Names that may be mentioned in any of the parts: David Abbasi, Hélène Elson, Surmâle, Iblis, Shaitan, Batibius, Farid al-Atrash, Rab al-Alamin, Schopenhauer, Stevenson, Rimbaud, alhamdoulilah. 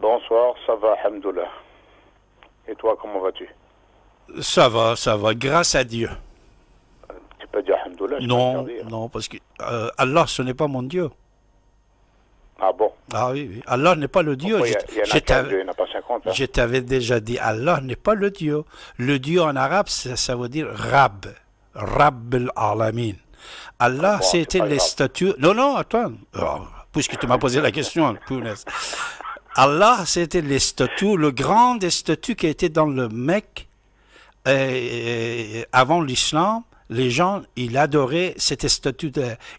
Bonsoir, ça va, alhamdoulilah. Et toi, comment vas-tu? Ça va, grâce à Dieu. Tu peux dire alhamdoulilah? Non, non, parce que Allah, ce n'est pas mon Dieu. Ah bon? Ah oui, oui. Allah n'est pas le Dieu. Je t'avais déjà dit, Allah n'est pas le Dieu. Le Dieu en arabe, ça veut dire Rab. Rab al-Alamin. Allah, bon, c'était les statues... Non, non, attends. Oh, puisque tu m'as posé la question, punaise. Allah, c'était les statues, le grand des statues qui était dans le Mecque. Et avant l'islam, les gens, ils adoraient cette statue.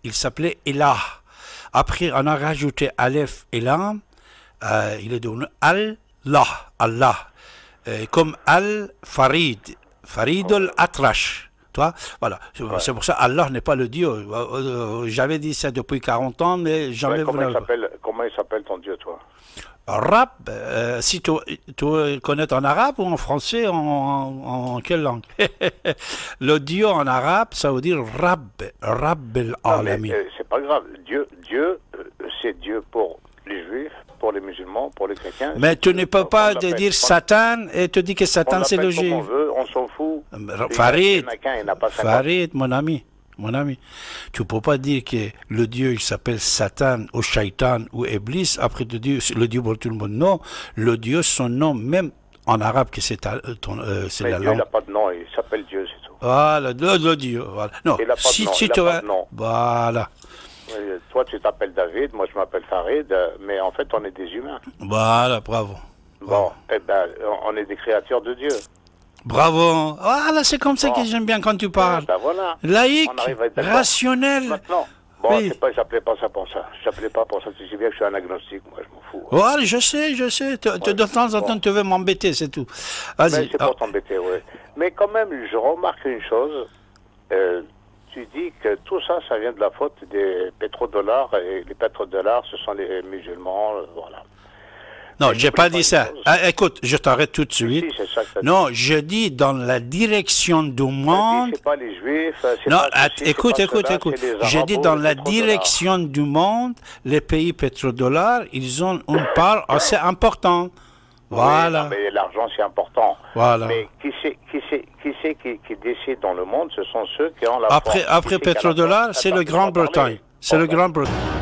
Il s'appelait Ilah. Après, on a rajouté Aleph et Lam. Il est devenu Allah. Allah. Comme Al-Farid. Farid al-Atrash. Toi, voilà, c'est pour ça Allah n'est pas le Dieu. J'avais dit ça depuis 40 ans, mais jamais... Ouais, comment il s'appelle ton Dieu, toi? Rab, si tu connais en arabe ou en français, en quelle langue? Le Dieu en arabe, ça veut dire Rab, Rab al-Alamin. C'est pas grave, Dieu c'est Dieu pour les juifs, pour les musulmans, pour les chrétiens. Mais tu ne peux pas dire Satan et te dire que Satan c'est le juif. On s'en fout. Farid, Farid, mon ami, tu ne peux pas dire que le Dieu il s'appelle Satan ou Shaitan ou Iblis, après tu dis le Dieu pour tout le monde. Non, le Dieu, son nom, même en arabe, que c'est la langue. Il n'a pas de nom, il s'appelle Dieu, c'est tout. Voilà, le Dieu, voilà. Non, il n'a pas de nom. Voilà. Toi, tu t'appelles David, moi je m'appelle Farid, mais en fait, on est des humains. Voilà, bravo. Bon, eh ben, on est des créatures de Dieu. Bravo. Voilà, c'est comme ça que j'aime bien quand tu parles. Ben, voilà. Laïque, rationnel. Maintenant. Bon, oui. Je n'appelais pas ça pour ça. Je n'appelais pas pour ça. Tu sais bien que je suis un agnostique, moi, je m'en fous. Voilà, ouais, je sais. De temps en temps, tu veux m'embêter, c'est tout. Vas-y. C'est pour t'embêter, oui. Mais quand même, je remarque une chose. Tu dis que tout ça, ça vient de la faute des pétrodollars, et les pétrodollars, ce sont les musulmans, voilà. Non, je n'ai pas dit ça. Ah, écoute, je t'arrête tout de suite. Si, non, je dis dans la direction du monde... C'est pas les juifs, non, pas ceci, écoute. Je dis dans la direction du monde, les pays pétrodollars, ils ont une part assez importante. Voilà. Oui, non, mais l'argent, c'est important. Voilà. Mais qui décide dans le monde, ce sont ceux qui ont la... Après pétrodollar, c'est le Grande-Bretagne. C'est le Grande-Bretagne.